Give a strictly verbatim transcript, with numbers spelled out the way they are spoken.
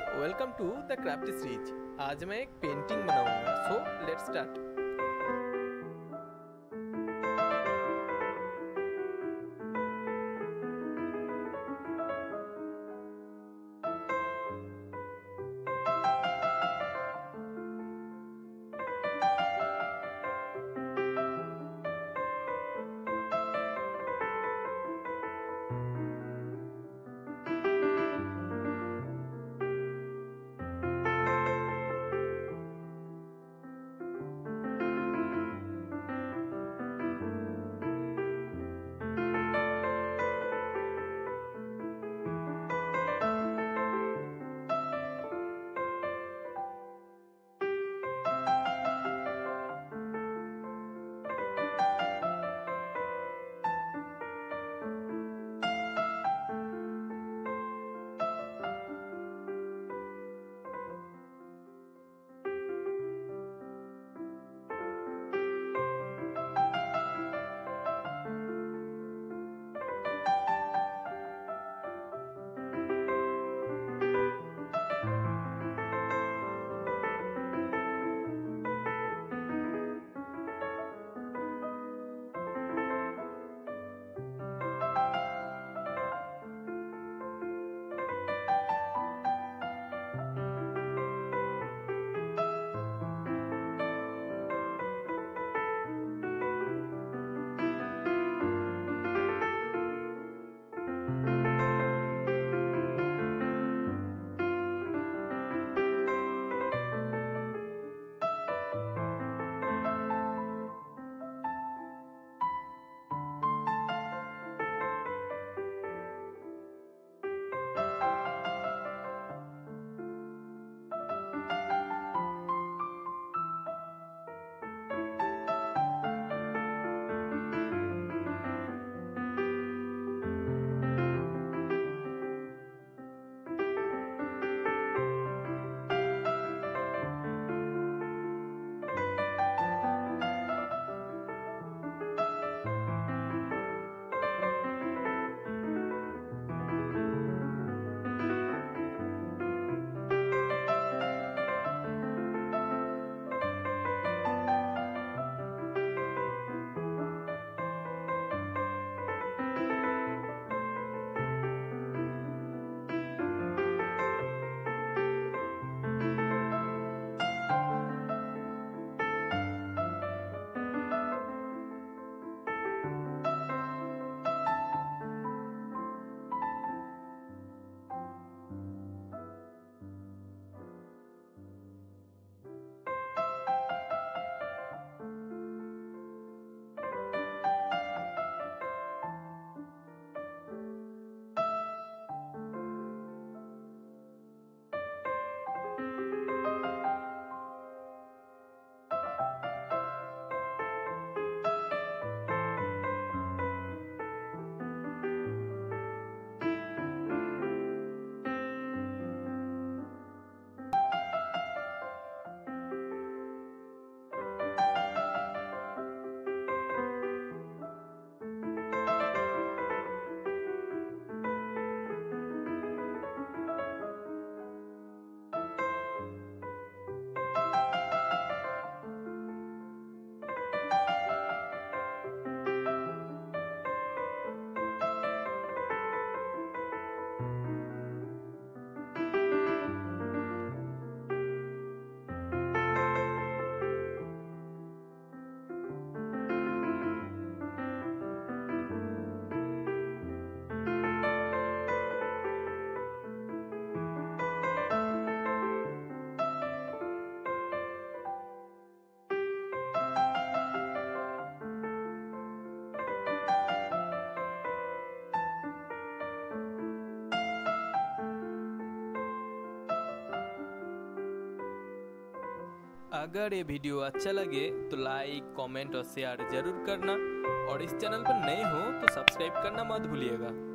Friends, welcome to the craft series. आज मैं एक पेंटिंग बनाऊंगा, सो लेट्स स्टार्ट। अगर ये वीडियो अच्छा लगे तो लाइक, कमेंट और शेयर जरूर करना, और इस चैनल पर नए हो तो सब्सक्राइब करना मत भूलिएगा।